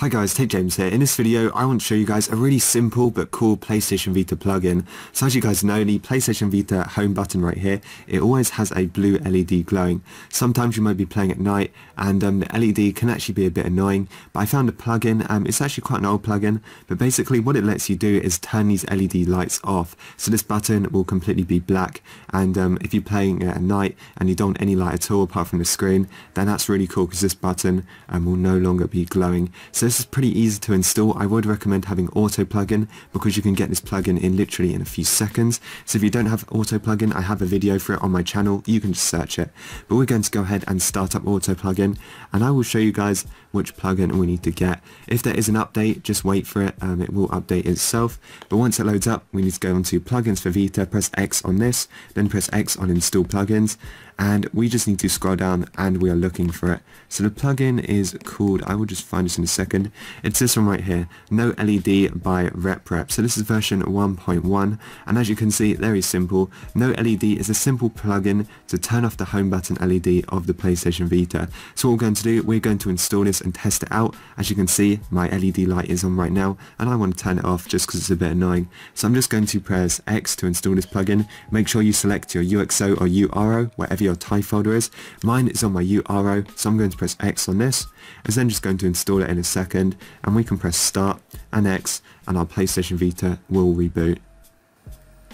Hi guys, Tech James here. In this video I want to show you guys a really simple but cool PlayStation Vita plugin. So as you guys know, the PlayStation Vita home button right here, it always has a blue LED glowing. Sometimes you might be playing at night and the LED can actually be a bit annoying, but I found a plugin, it's actually quite an old plugin, but basically what it lets you do is turn these LED lights off. So this button will completely be black, and if you're playing at night and you don't want any light at all apart from the screen, then that's really cool because this button will no longer be glowing. So this is pretty easy to install. I would recommend having Auto Plugin because you can get this plugin in literally in a few seconds. So if you don't have Auto Plugin, I have a video for it on my channel. You can just search it. But we're going to go ahead and start up Auto Plugin, and I will show you guys which plugin we need to get. If there is an update, just wait for it. It will update itself. But once it loads up, we need to go onto Plugins for Vita, press X on this, then press X on Install Plugins, and we just need to scroll down and we are looking for it. So the plugin is called, I will just find this in a second. It's this one right here, No LED by RepRep. So this is version 1.1, and as you can see, very simple. No LED is a simple plugin to turn off the home button LED of the PlayStation Vita. So what we're going to do, we're going to install this and test it out. As you can see, my LED light is on right now, and I want to turn it off just because it's a bit annoying. So I'm just going to press X to install this plugin. Make sure you select your UXO or URO, wherever your TIE folder is. Mine is on my URO, so I'm going to press X on this. It's then just going to install it in a second. And we can press start and X, and our PlayStation Vita will reboot.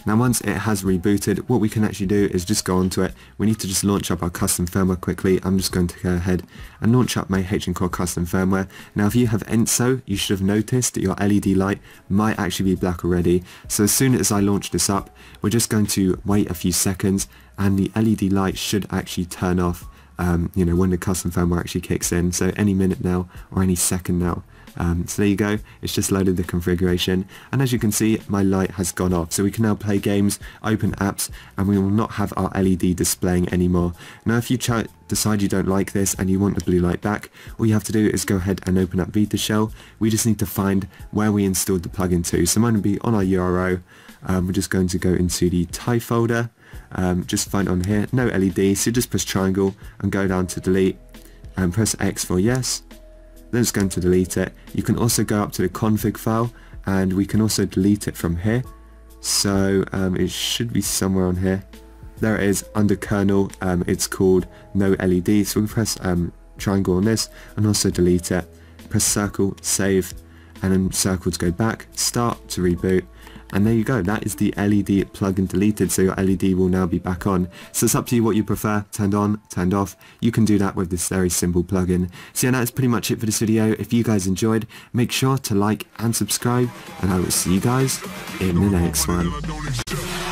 Now once it has rebooted, what we can actually do is just go onto it. We need to just launch up our custom firmware quickly. I'm just going to go ahead and launch up my HENkaku custom firmware. Now if you have ENSO, you should have noticed that your LED light might actually be black already. So as soon as I launch this up, we're just going to wait a few seconds and the LED light should actually turn off. You know, when the custom firmware actually kicks in, so any minute now or any second now. So there you go, it's just loaded the configuration, and as you can see, my light has gone off, so we can now play games, open apps, and we will not have our LED displaying anymore. Now if you decide you don't like this and you want the blue light back, all you have to do is go ahead and open up Vita Shell. We just need to find where we installed the plugin to, so mine will be on our URO. We're just going to go into the TIE folder. Just find on here, no LED, so just press triangle and go down to delete and press X for yes, then it's going to delete it. You can also go up to the config file and we can also delete it from here, so it should be somewhere on here. There it is, under kernel, it's called no LED, so we can press triangle on this and also delete it, press circle, save, and then circle to go back, start to reboot. And there you go, that is the LED plugin deleted, so your LED will now be back on. So it's up to you what you prefer, turned on, turned off. You can do that with this very simple plugin. So yeah, that's pretty much it for this video. If you guys enjoyed, make sure to like and subscribe, and I will see you guys in the next one.